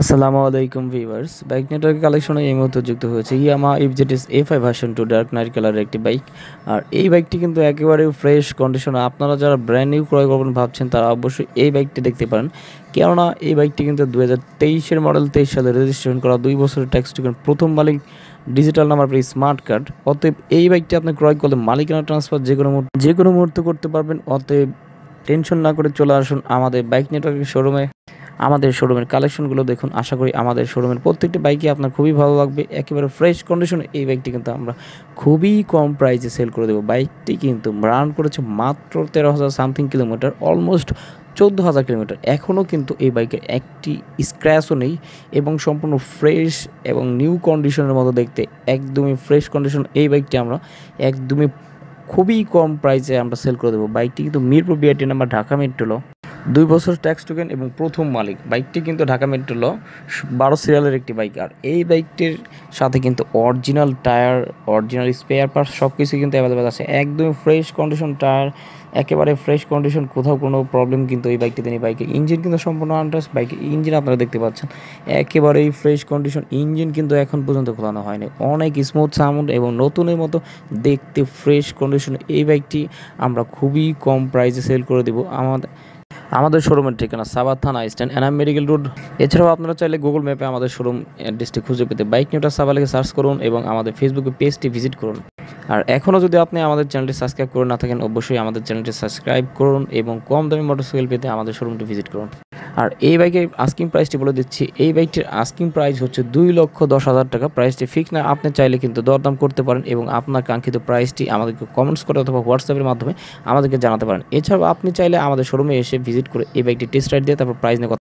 আসসালামু আলাইকুম viewers, bike network কালেকশনে এই মুহূর্তে যুক্ত হয়েছে ইয়ামাহা FZ version 2 ডার্কনাইট কালারের একটি বাইক। আর এই বাইকটি কিন্তু একেবারে ফ্রেশ কন্ডিশনে, আপনারা যারা ব্র্যান্ড নিউ ক্রয় করবেন ভাবছেন তারা অবশ্যই এই বাইকটি দেখতে পারেন, কেননা এই বাইকটি কিন্তু 2023-এর মডেল, 23 সালে রেজিস্ট্রেশন করা, 2 বছরের ট্যাক্স টোকেন, প্রথম মালিক, digital number plate, smart card. অতএব এই বাইকটি আপনি ক্রয় করলে মালিকানা ট্রান্সফার যে কোনো মুহূর্তে করতে পারবেন। অতএব টেনশন না করে চলে আসুন আমাদের বাইক নেটওয়ার্কের শোরুমে, আমাদের শোরুমের কালেকশনগুলো দেখুন। আশা করি আমাদের শোরুমের প্রত্যেকটি বাইকই আপনার খুবই ভালো লাগবে। একেবারে ফ্রেশ কন্ডিশনে এই বাইকটি কিন্তু আমরা খুবই কম প্রাইসে সেল করে দেবো। বাইকটি কিন্তু রান করেছে মাত্র 13,000 সামথিং কিলোমিটার, অলমোস্ট 14,000 কিলোমিটার। এখনও কিন্তু এই বাইকের একটি স্ক্র্যাচও নেই এবং সম্পূর্ণ ফ্রেশ এবং নিউ কন্ডিশনের মতো দেখতে, একদমই ফ্রেশ কন্ডিশন এই বাইকটি আমরা একদমই খুবই কম প্রাইসে আমরা সেল করে দেবো। বাইকটি কিন্তু Mirpur BIT number, Dhaka metro, 2 বছর ট্যাক্স টোকেন এবং প্রথম মালিক। বাইকটি কিন্তু ঢাকা মেট্রো 12 সিরিয়ালের একটি বাইক। আর এই বাইকটির সাথে কিন্তু original tyre, original spare parts সব কিছু কিন্তু অ্যাভেলেবেল আছে। একদম ফ্রেশ কন্ডিশন টায়ার, একেবারে ফ্রেশ কন্ডিশন, কোথাও কোনো প্রবলেম কিন্তু এই বাইকটিতে নেই। বাইকের ইঞ্জিন কিন্তু সম্পূর্ণ আনটাচ। বাইকের ইঞ্জিন আপনারা দেখতে পাচ্ছেন একেবারেই ফ্রেশ কন্ডিশন। ইঞ্জিন কিন্তু এখন পর্যন্ত খোলানো হয়নি, অনেক স্মুথ সাউন্ড এবং নতুনের মতো দেখতে ফ্রেশ কন্ডিশন এই বাইকটি আমরা খুবই কম প্রাইসে সেল করে দেবো। আমাদের শোরুমের ঠিকানা সাভার থানা স্ট্যান্ড, এনাম মেডিকেল রোড। এছাড়াও আপনারা চাইলে গুগল ম্যাপে আমাদের শোরুম অ্যাড্রেসটি খুঁজে পেতে বাইক নিউটা সাভা লিখে সার্চ করুন এবং আমাদের ফেসবুকে পেজটি ভিজিট করুন। আর এখনও যদি আপনি আমাদের চ্যানেলটি সাবস্ক্রাইব করে না থাকেন, অবশ্যই আমাদের চ্যানেলটি সাবস্ক্রাইব করুন এবং কম দামি মোটরসাইকেল পেতে আমাদের শোরুমটি ভিজিট করুন। আর এই বাইকের আস্কিং প্রাইসটি বলে দিচ্ছি, এই বাইকটির আস্কিং প্রাইস হচ্ছে 2,10,000 টাকা। প্রাইসটি ফিক্স না, আপনি চাইলে কিন্তু দরদাম করতে পারেন এবং আপনার কাঙ্ক্ষিত প্রাইসটি আমাদেরকে কমেন্টস করে অথবা হোয়াটসঅ্যাপের মাধ্যমে আমাদেরকে জানাতে পারেন। এছাড়াও আপনি চাইলে আমাদের শোরুমে এসে ভিজিট করে এই বাইকটি টেস্ট রাইড দিয়ে তারপর প্রাইস নিয়ে